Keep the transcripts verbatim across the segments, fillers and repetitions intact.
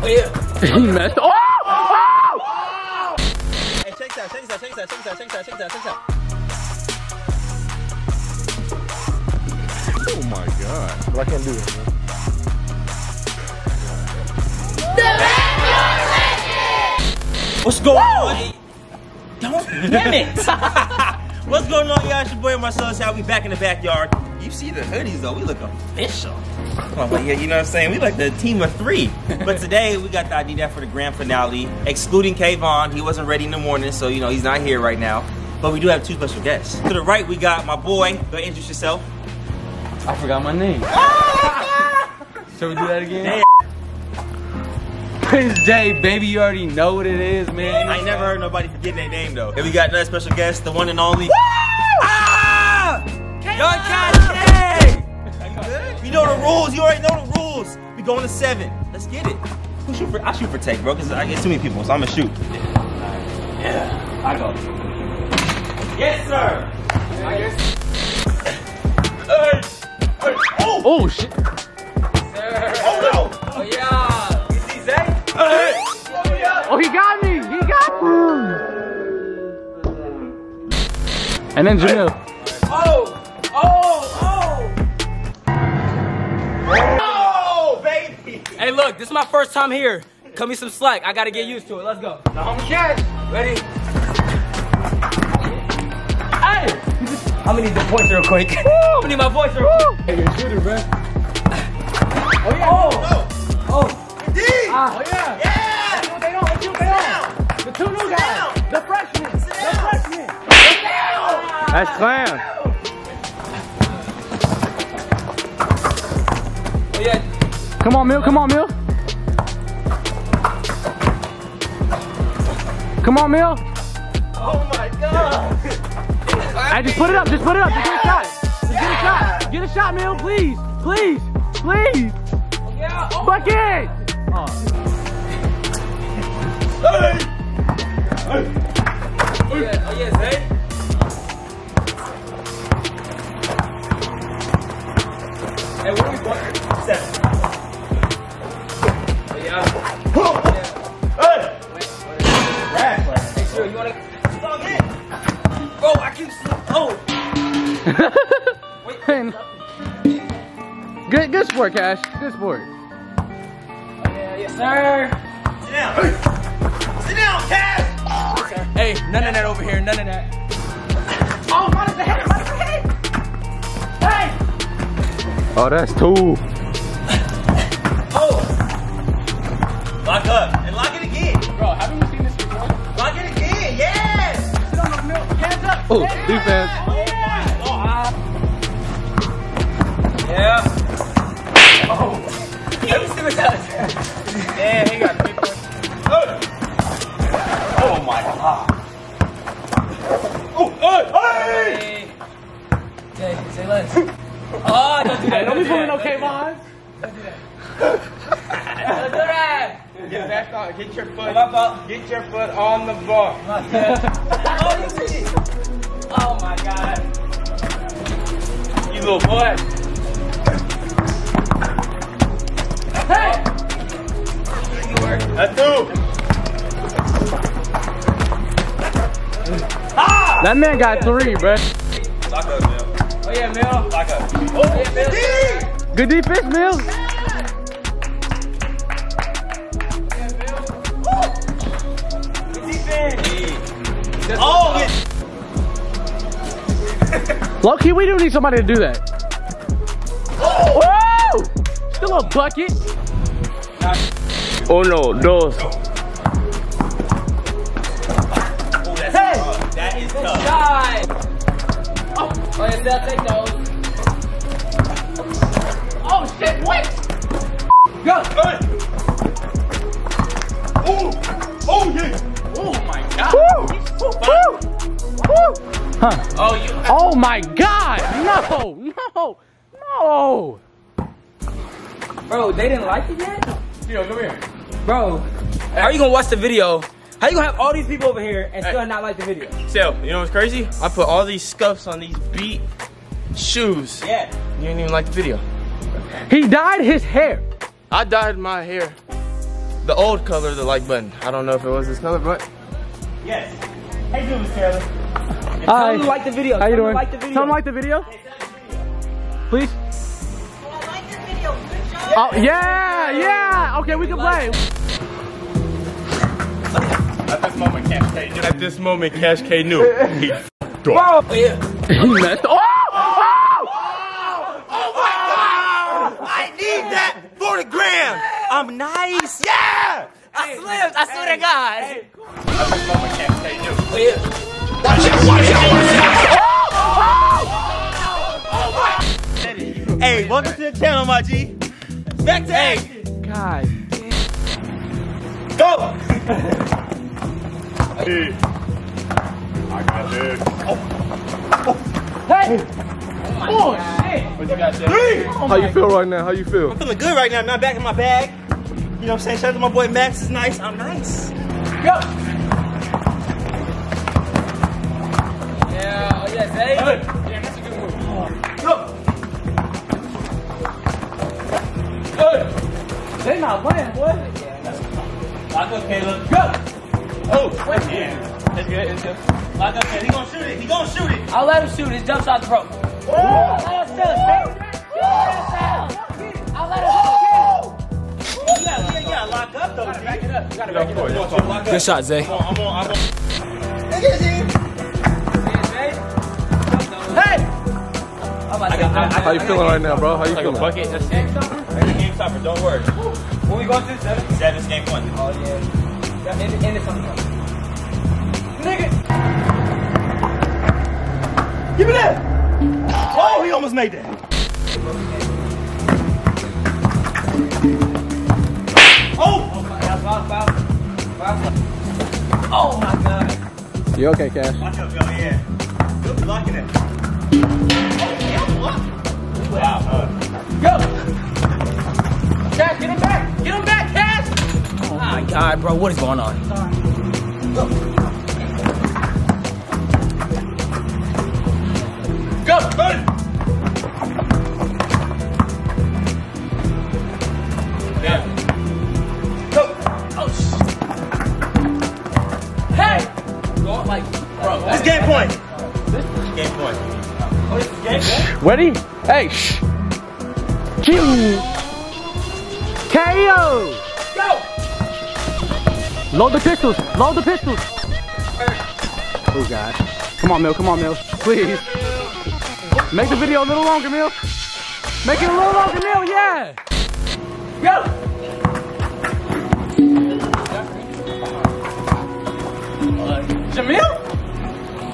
Oh yeah. He messed. Oh! Oh! Hey, shake that, shake that, shake that, shake that, shake that, shake that, shake that. Oh my god. Well, I can't do this, man. What's going Whoa! on? Don't damn it! What's going on, y'all? It's your boy MarcelasHoward. We back in the backyard. You see the hoodies though, we look official. Well, yeah, you know what I'm saying? We like the team of three. But today we got the idea for the grand finale, excluding Kayvon. He wasn't ready in the morning, so you know he's not here right now. But we do have two special guests. To the right we got my boy. Go introduce yourself. I forgot my name. Oh my God! Shall we do that again? Damn. Prince Jay, baby, you already know what it is, man. I ain't never heard nobody forgetting their name, though. And we got another special guest, the one and only. Woo! Ah! Yo, CashK! You know the rules, you already know the rules. We going to seven. Let's get it. Who shoot for? I shoot for take, bro, because I get too many people, so I'm going to shoot. Yeah. yeah, I go. Yes, sir! I guess. Hey! Hey! Oh! Oh, shit. Sir. Oh, no! Oh, yeah! Hey. Oh, he got me! He got me! And then Jamil. Oh! Oh! Oh! Oh, baby! Hey, look, this is my first time here. Cut me some slack. I gotta get used to it. Let's go. Ready? Hey! I'm gonna need the voice real quick. Woo! I'm gonna need my voice real quick. Hey, you're a shooter, bro. Oh, yeah. Oh! Oh! oh. Ah. Oh yeah! Yeah! Let's do what they don't, let's do what they don't. The two new guys, the freshmen, the freshmen. That's clown. Oh yeah. Come on, Mill, come on, Mill. Come on, Mill. Oh my god. Hey, just put it up, just put it up, yeah. just get a shot. Just yeah. get a shot. Get a shot, Mill, please, please, please. Oh, yeah. oh. Bucket! Oh. Hey. Hey. Oh, yeah. oh yes, hey. Hey, what are we going? Seven. Oh, yeah. Oh, yeah. Hey. Wait, wait. Right, right. Make sure you wanna. Log in. Oh, I keep slipping. Oh. wait. Good, good sport, Cash. Good sport. Yes, sir. Sit down. Sit down, Cash. Oh, sir. Hey, none of that over here. None of that. Oh, minus the head. Minus the head. Hey. Oh, that's two. Oh. Lock up and lock it again. Bro, haven't we seen this before? Lock it again. Yes. Sit on the milk. Hands up. Oh, yeah. defense. Oh, yeah. Oh, I... yeah. Oh. Yeah, he got three points. Oh my god. Oh, hey! Hey! Jay, say less. Oh, don't do that. Don't be pulling no Kayvons. Don't do that. Don't do that. Get back on. Get your foot. Get your foot on the bar. Oh my god. You little boy. Hey! That's two! Ah! That man got three, bro. Lock up, Mill. Oh yeah, Mill. Lock up. Oh, yeah, Mill. Good defense, Mill. Yeah, Mill. Woo! Good defense. Yeah. Oh, yeah. Low key, we do need somebody to do that. Oh! Whoa! Still a bucket. Uno, dos. Oh, that's hey! Tough. That is tough. Die. Oh, oh yes, I'll take those. Oh shit, wait! Go! Hey. Oh! Oh yeah! Oh my god! Woo! Woo! Huh. Oh, you oh my god! No! No! No! Bro, they didn't like it yet? Yo, come here. Bro, hey. How are you gonna watch the video? How you gonna have all these people over here and hey. still not like the video? So, you know what's crazy? I put all these scuffs on these beat shoes. Yeah. You didn't even like the video. He dyed his hair. I dyed my hair. the old color, the like button. I don't know if it was this color, but yes. Hey, dude, Miss Taylor. And Hi. Tell them to like the video. How you doing? Like the video. Tell them like the video. Please. Well, I like your video. Good job. Oh yeah, yeah. Okay, we can play. At this moment, CashK knew. At this moment, CashK knew. He f***ed up. Oh yeah. He messed up. I'm nice. Yeah! I hey, slipped. I swear hey, to God. Hey. Oh, yeah. Watch it. Watch it. Watch it. Oh, oh, oh, oh. Hey, welcome to the channel, my G. Back to hey. God. Go. Hey. I got this. Oh. Oh. Hey. Oh, my oh God. Shit. What you got there? Oh, how you feel right now? How you feel? I'm feeling good right now. I'm not back in my bag. You know what I'm saying? Shout out to my boy Max is nice. I'm nice. Yo! Yeah, oh yes, hey. Hey. Yeah, that's a good move. Go! Hey. They not playing, boy. Yeah, that's good. Lock up, Caleb. Go! Oh, wait. Yeah. That's good, that's good. Lock up, Caleb. He gonna shoot it. He gonna shoot it. I'll let him shoot. His jump shot's broke. Whoa. Whoa. Good shot, Zay. I'm on, I'm on, I'm on. Hey! How you feeling right now, bro? How you feeling? Like a bucket. That's it. Game stopper, don't worry. What we going to? Seven? Seven's game one. Oh, yeah. End it something else. Nigga! Give me that! Oh, he almost made that. Oh my God. You okay, Cash? Watch out, yo, yeah. Good blocking it. Oh, yeah, block. Wow. Uh, go! Cash, get him back! Get him back, Cash! Oh my God, bro, what is going on? Go! Go! Go! Yeah. Like, bro, this game point. This game point. Oh, this is game point. Ready? Hey, shh. Q. K O. Go. Load the pistols. Load the pistols. Oh God. Come on, Mill. Come on, Mill. Please. Make the video a little longer, Mill. Make it a little longer, Mill. Yeah. Go. Jamil? Go!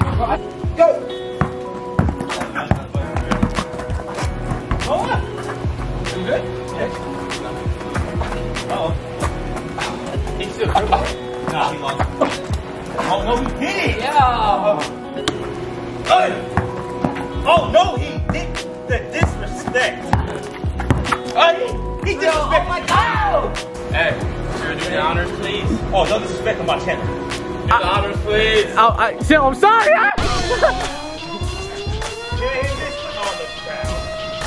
Oh, what? You good? Yeah. Uh-oh. He's still good. Nah, he lost. Oh, no, he did it! Yeah! Hey! Oh, no, he did the disrespect. Hey! He disrespected. Oh, my God! Hey, sure, do the honors, please. Oh, no disrespect on my channel. I, honors, please. I, I, I'm sorry. I...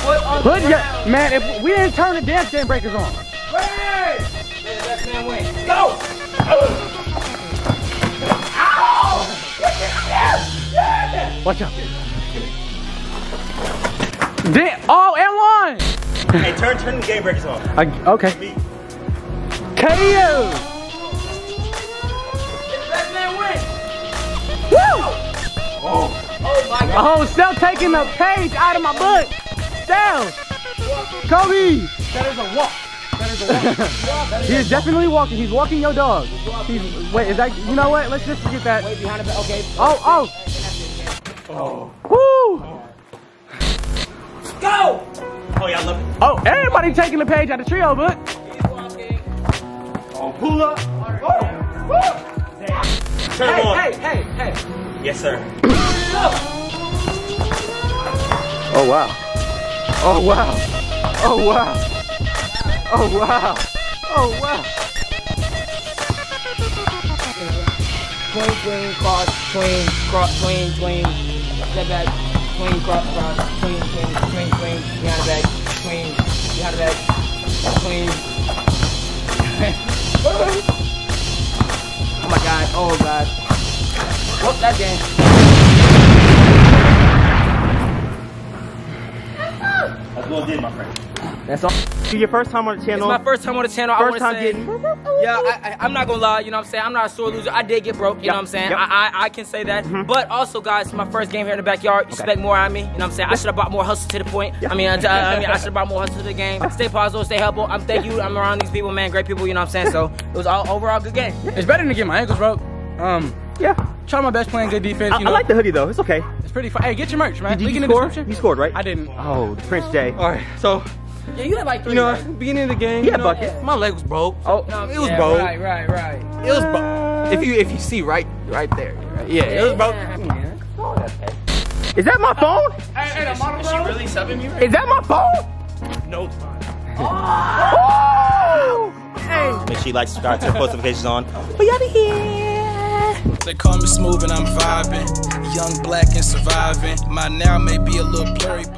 Put on the Put ground. Your, man, if we didn't turn the damn jam breakers on. Hey! Let the man win. Go! Ow! Watch out. Damn. Oh, and one. Hey, turn, turn the game breakers on. I, okay. Me. K O. Woo! Oh, oh my God. Oh, Sel taking the page out of my book. Sel! Kobe! That is a walk. That is a walk. He is definitely walking. He's walking your dog. He's, wait, is that, you know what? Let's just get that. Wait behind him. Okay. Oh, oh. Oh. Woo! Go! Oh, yeah, I love it. Oh, everybody taking the page out of the trio book. He's walking. Oh, pull up. Oh. Woo! Turn hey, on. Hey, hey, hey. Yes, sir. Oh, wow. Oh, wow. Oh, wow. Oh, wow. Oh, wow. Swing, swing, cross, swing, cross, swing, swing. Step back. Swing, cross, cross. Swing, swing, swing, swing. Behind the back. Swing, behind the back. Swing. Oh my god, oh god. Whoop, that game. That's what I did, my friend. That's all. Your first time on the channel. It's my first time on the channel. First I time say, getting. Yeah, I, I, I'm not gonna lie, you know what I'm saying? I'm not a sore loser. I did get broke, you yep. know what I'm saying? Yep. I, I I can say that. Mm-hmm. But also, guys, it's my first game here in the backyard. You okay. expect more out of me, you know what I'm saying? I should have bought more hustle to the point. Yep. I mean, I, I, mean, I should have bought more hustle to the game. Stay positive, stay helpful. I'm thank you. I'm around these people, man. Great people, you know what I'm saying? So it was all overall good game. It's better than to get my ankles broke. Um, yeah. Try my best playing good defense. You I, know? I like the hoodie though. It's okay. It's pretty fun. Hey, get your merch, man. Did you score? You scored, right? I didn't. Oh, the Prince Jay. All right, so. Yeah, you had like three. You know, right? Beginning of the game. Yeah, you know, bucket. Yeah. My leg was broke. Oh, no, it was yeah, broke. Right, right, right. It was broke. If you if you see right right there. Right? Yeah, yeah, it was broke. Yeah. Mm. Is that my phone? Uh, hey, hey, is, she, is she really subbing me? Right? Is that my phone? No, it's mine. Oh! Hey. Make sure you like, subscribe, turn post notifications on. We out of here. They call me smooth and I'm vibing. Young, black, and surviving. My now may be a little blurry, but.